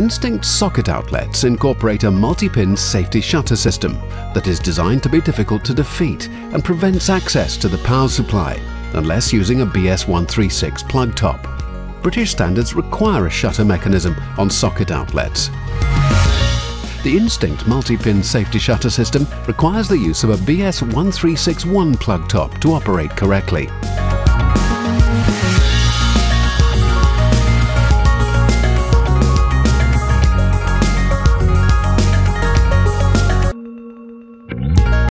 Instinct socket outlets incorporate a multi-pin safety shutter system that is designed to be difficult to defeat and prevents access to the power supply unless using a BS136 plug top. British standards require a shutter mechanism on socket outlets. The Instinct multi-pin safety shutter system requires the use of a BS1361 plug top to operate correctly.